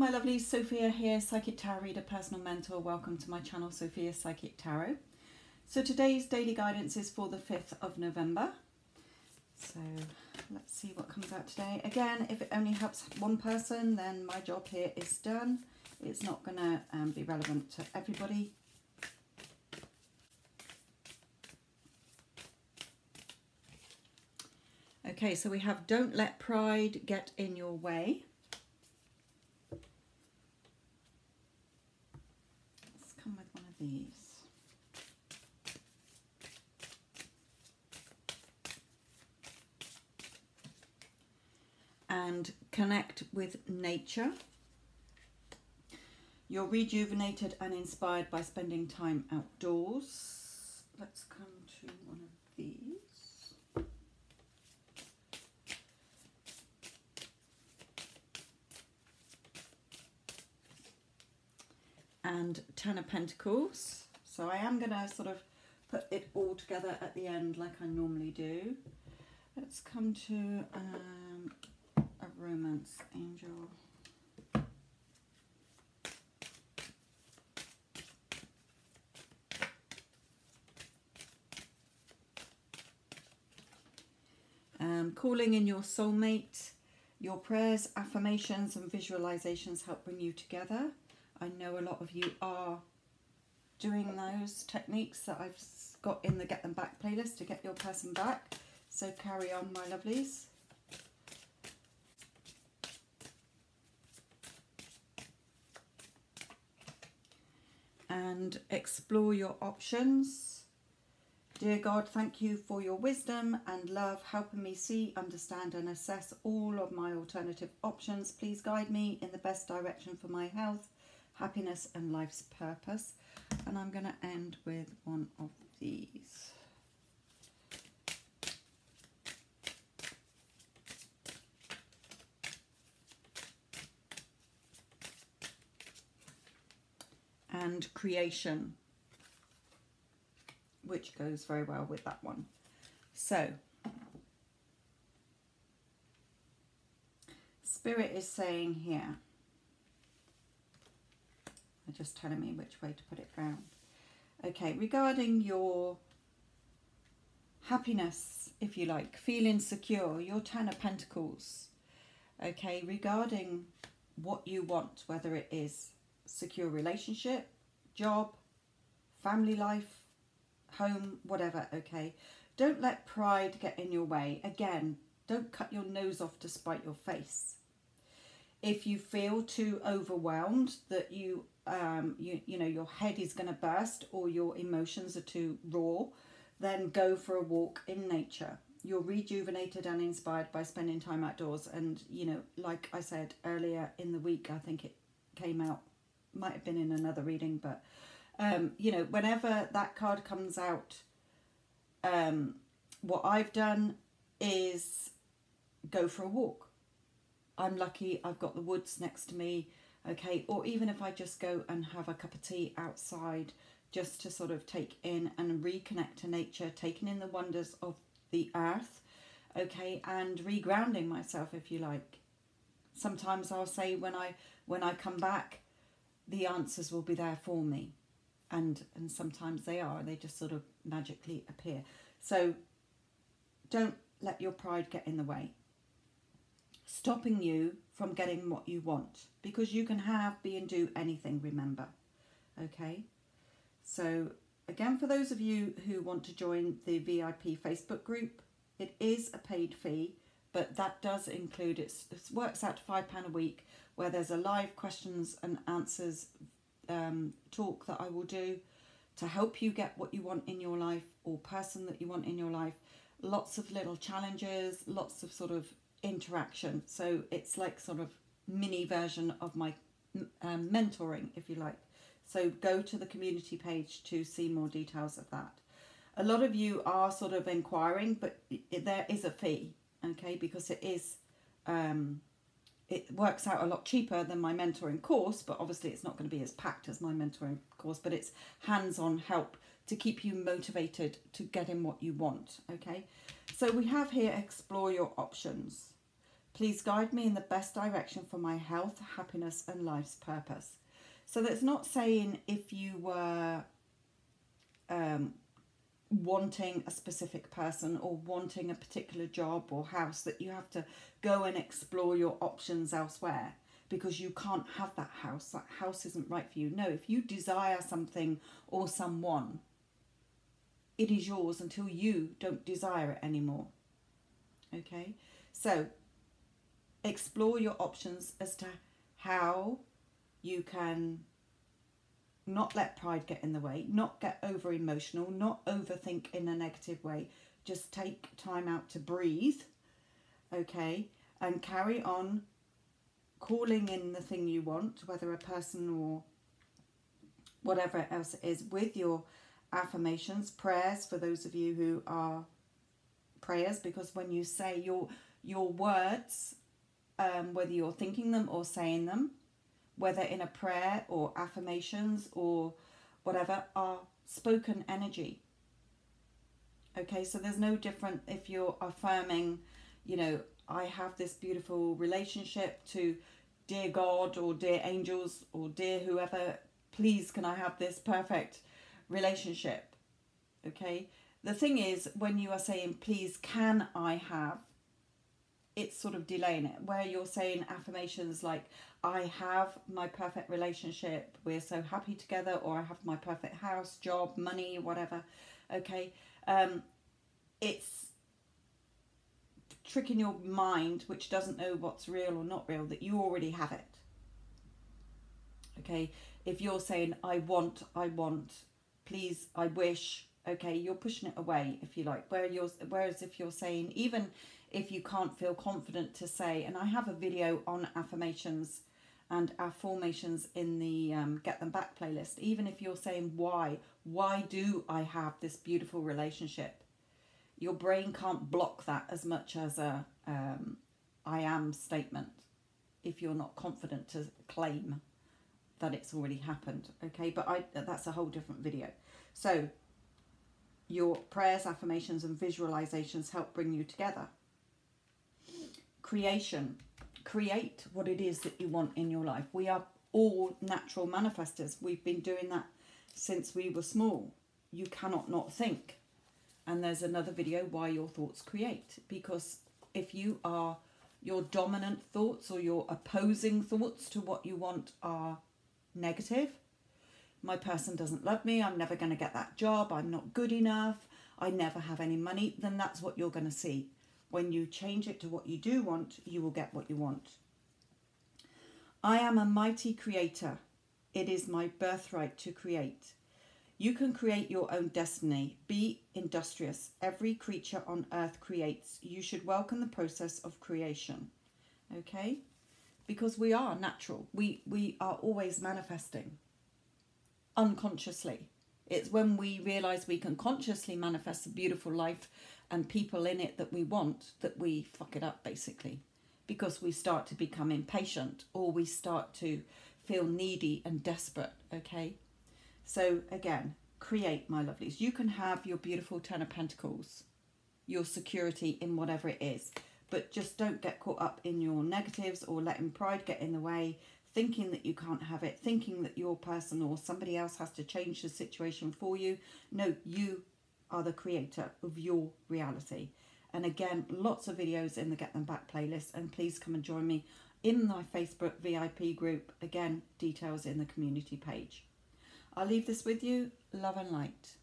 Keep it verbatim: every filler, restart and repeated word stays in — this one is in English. my lovelies, Sophia here, Psychic Tarot Reader, Personal Mentor. Welcome to my channel, Sophia Psychic Tarot. So today's daily guidance is for the fifth of November. So let's see what comes out today. Again, if it only helps one person, then my job here is done. It's not going to um, be relevant to everybody. Okay, so we have don't let pride get in your way. Let's come with one of these. And connect with nature. You're rejuvenated and inspired by spending time outdoors. Let's come to one of these. And Ten of Pentacles. So I am going to sort of put it all together at the end like I normally do. Let's come to um, a romance angel. Um, calling in your soulmate. Your prayers, affirmations and visualizations help bring you together. I know a lot of you are doing those techniques that I've got in the Get Them Back playlist to get your person back. So carry on, my lovelies. And explore your options. Dear God, thank you for your wisdom and love, helping me see, understand and assess all of my alternative options. Please guide me in the best direction for my health, happiness and life's purpose. And I'm going to end with one of these. And creation, which goes very well with that one. So, Spirit is saying here, just telling me which way to put it down. Okay, regarding your happiness, if you like, feeling secure, your Ten of Pentacles. Okay, regarding what you want, whether it is secure relationship, job, family life, home, whatever, okay. Don't let pride get in your way. Again, don't cut your nose off to spite your face. If you feel too overwhelmed that you Um, you, you know, your head is going to burst or your emotions are too raw, then go for a walk in nature. You're rejuvenated and inspired by spending time outdoors. And, you know, like I said earlier in the week, I think it came out, might have been in another reading, but, um, you know, whenever that card comes out, um, what I've done is go for a walk. I'm lucky I've got the woods next to me. Okay, or even if I just go and have a cup of tea outside, just to sort of take in and reconnect to nature, taking in the wonders of the earth, okay, and regrounding myself, if you like. Sometimes I'll say when I when I come back, the answers will be there for me, and and sometimes they are. They just sort of magically appear. So don't let your pride get in the way, stopping you from getting what you want, because you can have, be and do anything, remember. Okay, so again, for those of you who want to join the V I P Facebook group, it is a paid fee, but that does include, it's, it works out to five pound a week, where there's a live questions and answers um, talk that I will do to help you get what you want in your life, or person that you want in your life. Lots of little challenges, lots of sort of interaction. So it's like sort of mini version of my um, mentoring, if you like. So go to the community page to see more details of that. A lot of you are sort of inquiring, but it, there is a fee, okay, because it is um it works out a lot cheaper than my mentoring course, but obviously it's not going to be as packed as my mentoring course, but it's hands-on help to keep you motivated to get in what you want. Okay, so we have here explore your options. Please guide me in the best direction for my health, happiness, and life's purpose. So that's not saying if you were um, wanting a specific person or wanting a particular job or house that you have to go and explore your options elsewhere because you can't have that house. That house isn't right for you. No, if you desire something or someone, it is yours until you don't desire it anymore. Okay? So explore your options as to how you can not let pride get in the way, not get over emotional, not overthink in a negative way. Just take time out to breathe, okay, and carry on calling in the thing you want, whether a person or whatever else it is, with your affirmations, prayers for those of you who are prayers, because when you say your your words, um, whether you're thinking them or saying them, whether in a prayer or affirmations or whatever, are spoken energy. Okay, so there's no different if you're affirming, you know, I have this beautiful relationship, to dear God or dear angels or dear whoever, please can I have this perfect relationship. Okay, the thing is, when you are saying please can I have, it's sort of delaying it. Where you're saying affirmations like I have my perfect relationship, we're so happy together, or I have my perfect house, job, money, whatever, okay, um, it's tricking your mind, which doesn't know what's real or not real, that you already have it. Okay, if you're saying I want, I want, please, I wish, okay, you're pushing it away, if you like. Where you're, whereas if you're saying, even if you can't feel confident to say, and I have a video on affirmations and affirmations in the um, Get Them Back playlist, even if you're saying why, why do I have this beautiful relationship? Your brain can't block that as much as a um, I am statement if you're not confident to claim that it's already happened, okay? But I, that's a whole different video. So your prayers, affirmations, and visualizations help bring you together. Creation. Create what it is that you want in your life. We are all natural manifestors. We've been doing that since we were small. You cannot not think. And there's another video, why your thoughts create. Because if you are, your dominant thoughts or your opposing thoughts to what you want are negative. My person doesn't love me. I'm never going to get that job. I'm not good enough. I never have any money. Then that's what you're going to see. When you change it to what you do want, you will get what you want. I am a mighty creator. It is my birthright to create. You can create your own destiny. Be industrious. Every creature on earth creates. You should welcome the process of creation. Okay? Because we are natural. We, we are always manifesting. Unconsciously. It's when we realise we can consciously manifest a beautiful life and people in it that we want, that we fuck it up, basically. Because we start to become impatient, or we start to feel needy and desperate, okay? So again, create, my lovelies. You can have your beautiful Ten of Pentacles, your security in whatever it is, but just don't get caught up in your negatives or letting pride get in the way, thinking that you can't have it, thinking that your person or somebody else has to change the situation for you. No, you are the creator of your reality. And again, lots of videos in the Get Them Back playlist, and please come and join me in my Facebook V I P group. Again, details in the community page. I'll leave this with you. Love and light.